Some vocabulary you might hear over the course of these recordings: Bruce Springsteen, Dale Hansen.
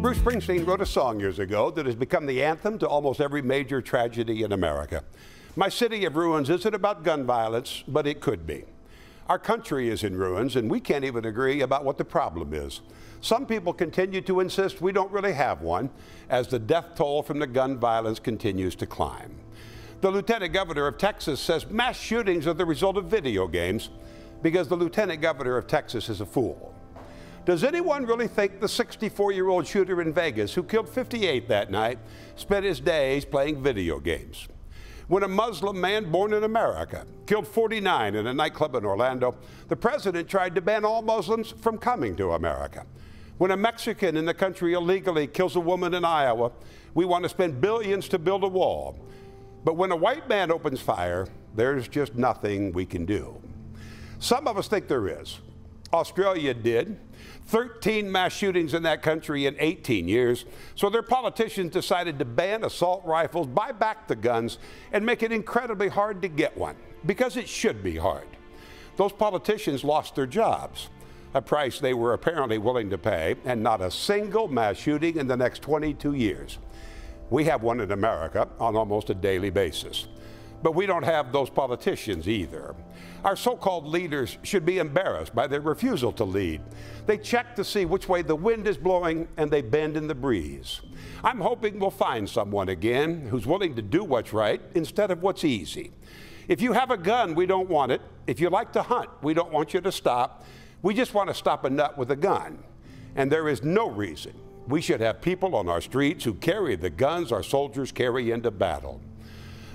Bruce Springsteen wrote a song years ago that has become the anthem to almost every major tragedy in America. My city of ruins isn't about gun violence, but it could be. Our country is in ruins, and we can't even agree about what the problem is. Some people continue to insist we don't really have one, as the death toll from the gun violence continues to climb. The Lieutenant Governor of Texas says mass shootings are the result of video games, because the Lieutenant Governor of Texas is a fool. Does anyone really think the 64-year-old shooter in Vegas, who killed 58 that night, spent his days playing video games? When a Muslim man born in America killed 49 in a nightclub in Orlando, the president tried to ban all Muslims from coming to America. When a Mexican in the country illegally kills a woman in Iowa, we want to spend billions to build a wall. But when a white man opens fire, there's just nothing we can do. Some of us think there is. Australia did. 13 mass shootings in that country in 18 years. So their politicians decided to ban assault rifles, buy back the guns, and make it incredibly hard to get one, because it should be hard. Those politicians lost their jobs, a price they were apparently willing to pay, and not a single mass shooting in the next 22 years. We have one in America on almost a daily basis. But we don't have those politicians either. Our so-called leaders should be embarrassed by their refusal to lead. They check to see which way the wind is blowing, and they bend in the breeze. I'm hoping we'll find someone again who's willing to do what's right instead of what's easy. If you have a gun, we don't want it. If you like to hunt, we don't want you to stop. We just want to stop a nut with a gun. And there is no reason we should have people on our streets who carry the guns our soldiers carry into battle.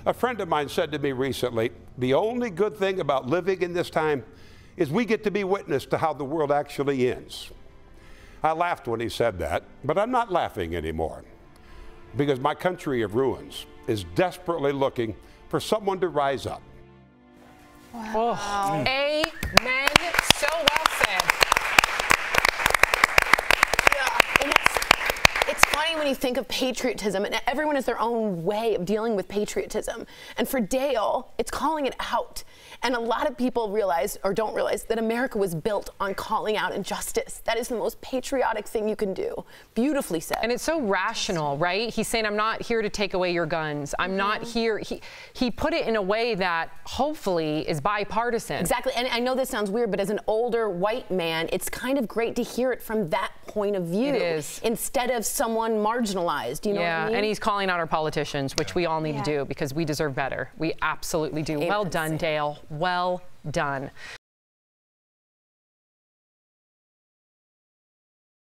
A friend of mine said to me recently, the only good thing about living in this time is we get to be witness to how the world actually ends. I laughed when he said that, but I'm not laughing anymore, because my country of ruins is desperately looking for someone to rise up. Wow. Oh. Amen. So well said. When you think of patriotism, and everyone has their own way of dealing with patriotism, and for Dale, it's calling it out. And a lot of people realize or don't realize that America was built on calling out injustice. That is the most patriotic thing you can do. Beautifully said. And it's so rational, right? He's saying, I'm not here to take away your guns. I'm not here. He put it in a way that hopefully is bipartisan. Exactly. And I know this sounds weird, but as an older white man, it's kind of great to hear it from that point of view. It is. Instead of someone marginalized, you know what I mean? Yeah, and he's calling out our politicians, which we all need to do, because we deserve better. We absolutely do. Well done, Dale. Well done.